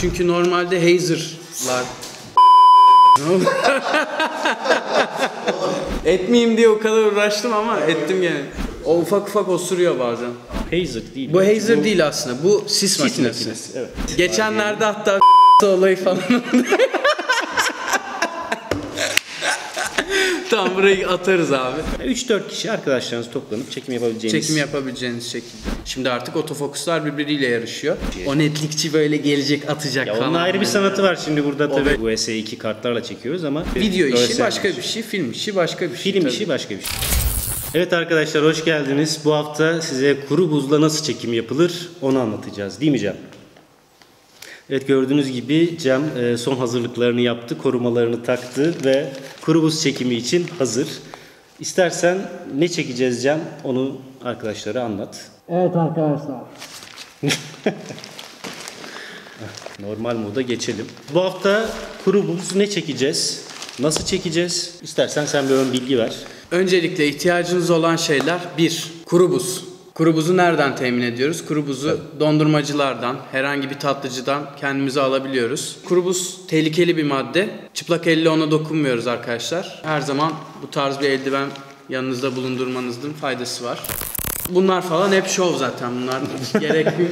Çünkü normalde hazer'lar. Etmeyeyim diye o kadar uğraştım ama ettim yani. O ufak ufak osuruyor bazen. Hazer değil. Bu hazer değil aslında. Bu sis makinesi. Evet. Geçenlerde hatta olayı falan oldu. Tamam, burayı atarız abi. 3-4 kişi arkadaşlarınız toplanıp çekim yapabileceğiniz şekilde. Şimdi artık otofokuslar birbiriyle yarışıyor. O netlikçi böyle gelecek, atacak ya falan. Onun ayrı bir sanatı var şimdi burada tabii. US2 kartlarla çekiyoruz ama video işi başka bir şey, film işi başka bir şey. Evet arkadaşlar, hoş geldiniz. Bu hafta size kuru buzla nasıl çekim yapılır onu anlatacağız, değil mi Cem? Evet, gördüğünüz gibi Cem son hazırlıklarını yaptı, korumalarını taktı ve kuru buz çekimi için hazır. İstersen ne çekeceğiz Cem, onu arkadaşlara anlat. Evet arkadaşlar. Normal moda geçelim. Bu hafta kuru buz ne çekeceğiz? Nasıl çekeceğiz? İstersen sen bir ön bilgi ver. Öncelikle ihtiyacınız olan şeyler: 1. Kuru buz. Kuru buzu nereden temin ediyoruz? Kuru buzu dondurmacılardan, herhangi bir tatlıcıdan kendimize alabiliyoruz. Kuru buz tehlikeli bir madde. Çıplak elle ona dokunmuyoruz arkadaşlar. Her zaman bu tarz bir eldiven yanınızda bulundurmanızın faydası var. Bunlar falan hep şov zaten. Bunlar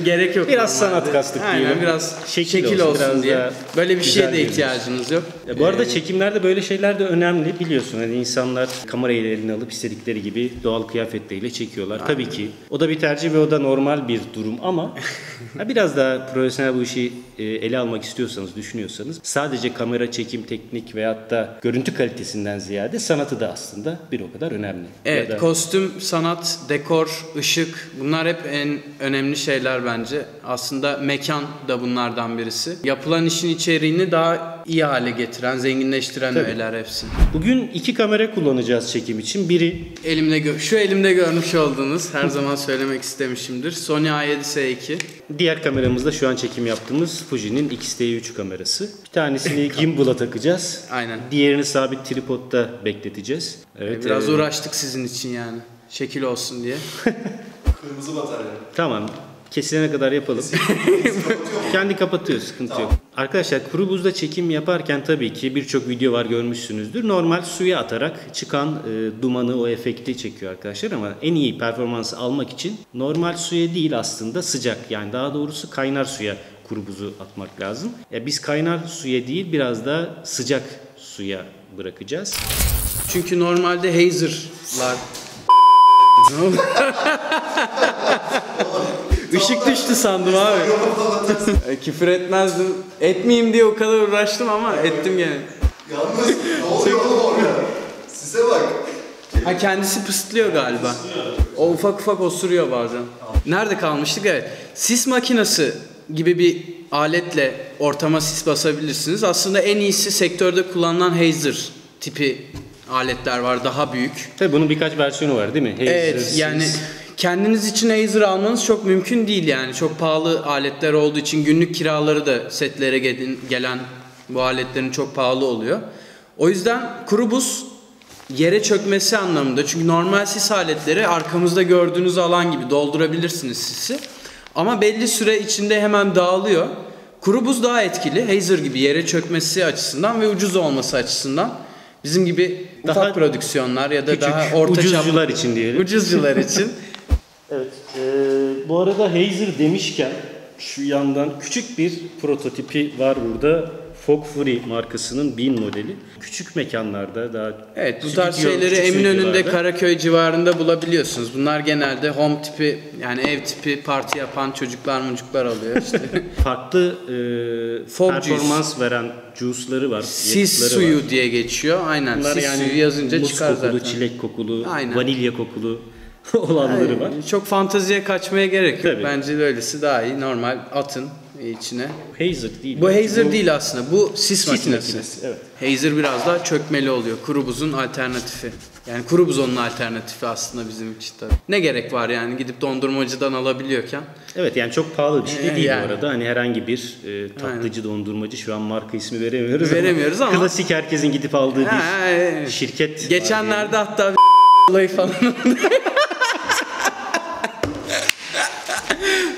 gerek yok. Biraz sanat kastık diyelim. Biraz şekil olsun diye. Böyle bir şeye de ihtiyacınız yok. Bu arada çekimlerde böyle şeyler de önemli, biliyorsun. Hani insanlar kamerayı eline alıp istedikleri gibi doğal kıyafetleriyle çekiyorlar. Aynen. Tabii ki o da bir tercih ve o da normal bir durum ama biraz daha profesyonel bu işi ele almak istiyorsanız, düşünüyorsanız, sadece kamera, çekim, teknik veyahut da görüntü kalitesinden ziyade sanatı da aslında bir o kadar önemli. Evet, kostüm, sanat, dekor, ışık, bunlar hep en önemli şeyler bence. Aslında mekan da bunlardan birisi. Yapılan işin içeriğini daha iyi hale getiren, zenginleştiren öğeler hepsi. Bugün 2 kamera kullanacağız çekim için. Biri şu elimde görmüş olduğunuz, her zaman söylemek istemişimdir, Sony A7S2. Diğer kameramızda şu an çekim yaptığımız Fuji'nin X-T3 kamerası. Bir tanesini gimbal'a takacağız. Aynen. Diğerini sabit tripodda bekleteceğiz. Evet, biraz uğraştık sizin için yani. Şekil olsun diye. Kırmızı batarya. Tamam. Kesilene kadar yapalım. Kendi kapatıyor, sıkıntı tamam. Yok. Arkadaşlar, kuru buzda çekim yaparken tabii ki birçok video var, görmüşsünüzdür. Normal suya atarak çıkan dumanı, o efekti çekiyor arkadaşlar ama en iyi performansı almak için normal suya değil, aslında sıcak, yani daha doğrusu kaynar suya kuru buzu atmak lazım. Biz kaynar suya değil, biraz daha sıcak suya bırakacağız. Çünkü normalde hazer'lar. Işık düştü sandım abi. Küfür etmezdim. Etmeyeyim diye o kadar uğraştım ama ettim gene. Yalnız ne oluyor oğlum orada? Size bak. Ha, kendisi pıstlıyor galiba. O ufak ufak osuruyor bazen. Nerede kalmıştık? Evet. Sis makinesi gibi bir aletle ortama sis basabilirsiniz. Aslında en iyisi sektörde kullanılan hazer tipi aletler var, daha büyük. Tabii bunun birkaç versiyonu var değil mi? Hazer, evet, sis. Yani kendiniz için hazer almanız çok mümkün değil yani. Çok pahalı aletler olduğu için günlük kiraları da setlere gelen bu aletlerin çok pahalı oluyor. O yüzden kuru buz yere çökmesi anlamında. Çünkü normal sis aletleri arkamızda gördüğünüz alan gibi doldurabilirsiniz sisi. Ama belli süre içinde hemen dağılıyor. Kuru buz daha etkili. Hazer gibi yere çökmesi açısından ve ucuz olması açısından. Bizim gibi daha ufak prodüksiyonlar ya da küçük, daha orta ucuzcular için diyelim. Ucuzcular için. Evet. Bu arada hazer demişken şu yandan küçük bir prototipi var burada. Fog Free markasının BIM modeli. Küçük mekanlarda daha... Evet, bu tarz şeyleri Eminönü'nde, Karaköy civarında bulabiliyorsunuz. Bunlar genelde home tipi, yani ev tipi parti yapan çocuklar alıyor işte. Farklı performans veren juice'ları var. Sis suyu var diye geçiyor. Aynen. Bunlar sis yani suyu yazınca çıkar kokulu, zaten. Çilek kokulu, aynen, vanilya kokulu olanları var. Çok fanteziye kaçmaya gerek yok. Tabii. Bence böylesi daha iyi. Normal atın içine. Hazer değil. Bu hazer değil aslında. Bu sis makinesi. Evet. Hazer biraz daha çökmeli oluyor. Kuru buzun alternatifi. Yani kuru buz onun alternatifi aslında bizim için tabii. Ne gerek var yani gidip dondurmacıdan alabiliyorken. Evet, yani çok pahalı bir şey değil yani. Bu arada. Hani herhangi bir tatlıcı, dondurmacı, şu an marka ismi veremiyoruz ama klasik herkesin gidip aldığı bir şirket. Geçenlerde yani, hatta bir olayı falan oldu.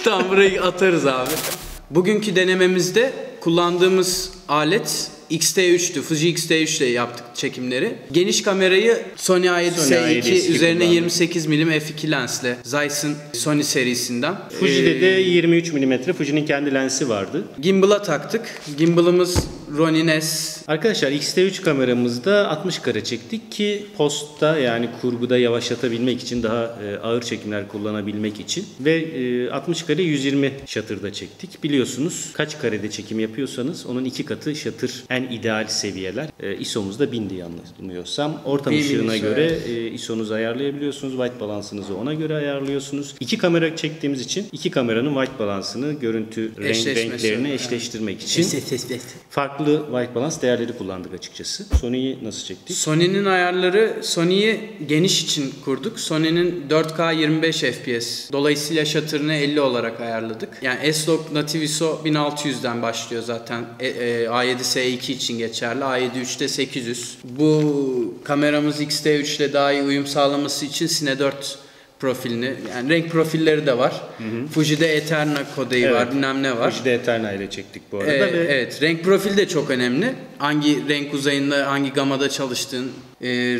Tamam, burayı atarız abi. Bugünkü denememizde kullandığımız alet X-T3'tü. Fuji X-T3 ile yaptık çekimleri. Geniş kamerayı Sony A7S2 üzerine 28 mm f2 lensle Zeiss'in Sony serisinden. Fuji'de de 23 mm Fuji'nin kendi lensi vardı. Gimbal'a taktık. Gimbal'ımız Ronin S. Arkadaşlar X-T3 kameramızda 60 kare çektik ki postta, yani kurguda yavaşlatabilmek için, daha ağır çekimler kullanabilmek için ve 60 kare 120 şatırda çektik. Biliyorsunuz kaç karede çekim yapıyorsanız onun 2 katı şatır en ideal seviyeler. ISO'muz da 1000'di yanılmıyorsam. Ortam ışığına göre ISO'nuzu ayarlayabiliyorsunuz. White balansınızı ona göre ayarlıyorsunuz. 2 kamera çektiğimiz için 2 kameranın white balansını, görüntü renklerini eşleştirmek için farklı white balans değerleri kullandık açıkçası. Sony'yi nasıl çektik? Sony'nin ayarları, Sony'yi geniş için kurduk. Sony'nin 4K 25 FPS. Dolayısıyla şatırını 50 olarak ayarladık. Yani S-Log Native ISO 1600'den başlıyor zaten. A7S2 için geçerli. A7-3'te 800. Bu kameramız X-T3 ile daha iyi uyum sağlaması için Cine 4 profilini, yani renk profilleri de var. Fuji'de Eterna kodayı var, bilmem ne var. Fuji'de Eterna ile çektik bu arada. Evet, renk profili de çok önemli. Hangi renk uzayında, hangi gamada çalıştığın,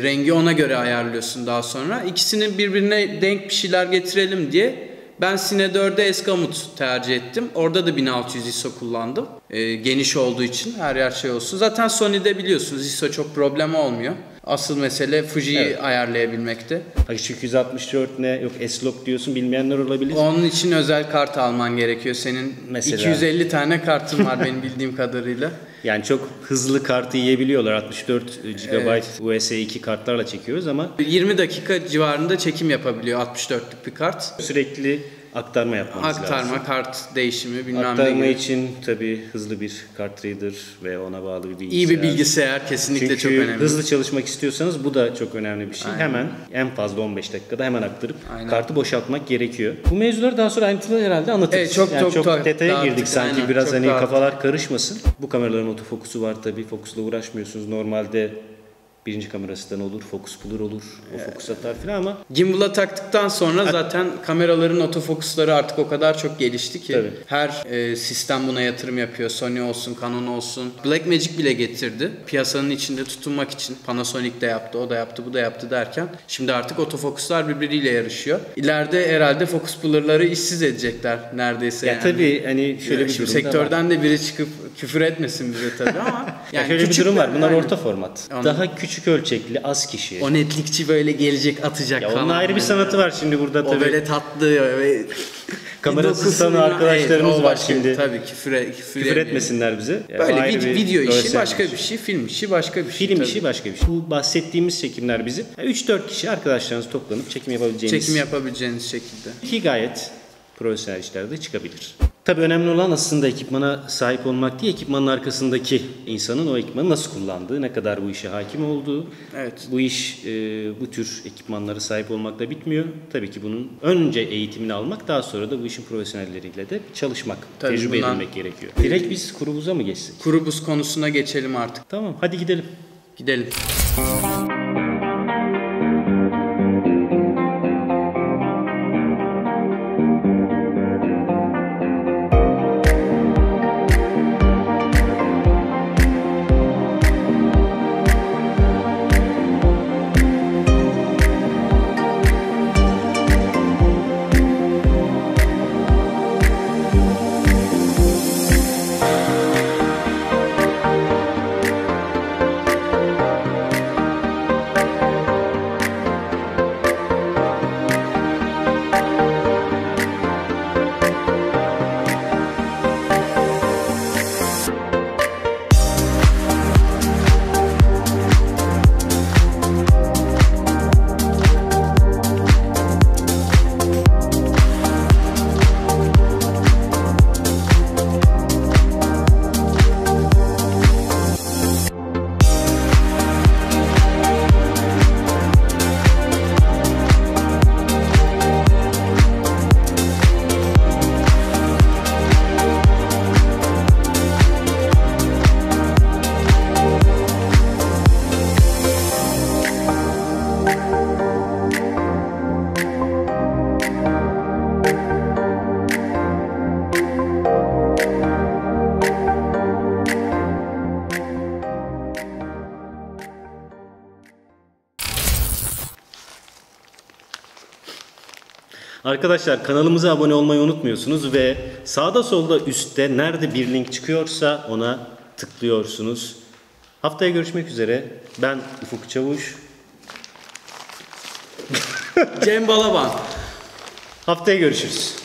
rengi ona göre ayarlıyorsun daha sonra. İkisinin birbirine denk bir şeyler getirelim diye ben Cine 4'e S-Gamut tercih ettim. Orada da 1600 ISO kullandım. Geniş olduğu için her yer şey olsun. Zaten Sony'de biliyorsunuz ISO çok problem olmuyor. Asıl mesele Fuji'yi ayarlayabilmekte. 264 ne? Yok S-Log diyorsun, bilmeyenler olabilir. Onun için özel kart alman gerekiyor senin. Mesela 250 tane kartın var benim bildiğim kadarıyla. Yani çok hızlı kartı yiyebiliyorlar. 64 GB US2 kartlarla çekiyoruz ama 20 dakika civarında çekim yapabiliyor 64'lük bir kart. Sürekli aktarma yapmamız lazım. Aktarma, kart değişimi, bilmem ne. Aktarma için tabii hızlı bir kart reader ve ona bağlı bir bilgisayar. İyi bir bilgisayar kesinlikle çok önemli. Çünkü hızlı çalışmak istiyorsanız bu da çok önemli bir şey. Aynen. Hemen, en fazla 15 dakikada hemen aktarıp kartı boşaltmak gerekiyor. Bu mevzuları daha sonra ayrıntılı herhalde anlatırız. Çok detaya girdik sanki. Aynen, biraz hani kafalar karışmasın. Bu kameraların otofokusu var tabii. Fokusla uğraşmıyorsunuz. Normalde birinci kamerasından olur, fokus bulur olur, o fokus atar filan ama gimbal'a taktıktan sonra zaten kameraların otofokusları artık o kadar çok gelişti ki her sistem buna yatırım yapıyor. Sony olsun, Canon olsun, Blackmagic bile getirdi. Piyasanın içinde tutunmak için Panasonic de yaptı, o da yaptı, bu da yaptı derken şimdi artık otofokuslar birbiriyle yarışıyor. İleride herhalde fokus bulurları işsiz edecekler neredeyse. Ya yani tabii hani şöyle bir sektörden de biri çıkıp küfür etmesin bize tabii ama yani şöyle bir durum var. Bunlar orta format. Daha küçük ölçekli, az kişi. O netlikçi böyle gelecek, atacak. Ya onun ayrı bir sanatı var şimdi burada tabii. O böyle tatlı ve kamerasız sanat arkadaşlarımız var şimdi. Tabii küfür etmesinler bize. Böyle video işi başka bir şey, film işi başka bir şey. Film işi başka bir şey. Bu bahsettiğimiz çekimler bizim. 3-4 kişi arkadaşlarınız toplanıp çekim yapabileceğiniz şekilde. Ki gayet profesyonel işlerde çıkabilir. Tabii önemli olan aslında ekipmana sahip olmak değil, ekipmanın arkasındaki insanın o ekipmanı nasıl kullandığı, ne kadar bu işe hakim olduğu. Evet. Bu iş bu tür ekipmanlara sahip olmakla bitmiyor. Tabii ki bunun önce eğitimini almak, daha sonra da bu işin profesyonelleriyle de çalışmak, tecrübe edinmek gerekiyor. Direkt biz Kuru Buz'a mı geçsek? Kuru Buz konusuna geçelim artık. Tamam, hadi gidelim. Gidelim. Arkadaşlar kanalımıza abone olmayı unutmuyorsunuz ve sağda solda üstte nerede bir link çıkıyorsa ona tıklıyorsunuz. Haftaya görüşmek üzere. Ben Ufuk Çavuş. Cem Balaban. Haftaya görüşürüz.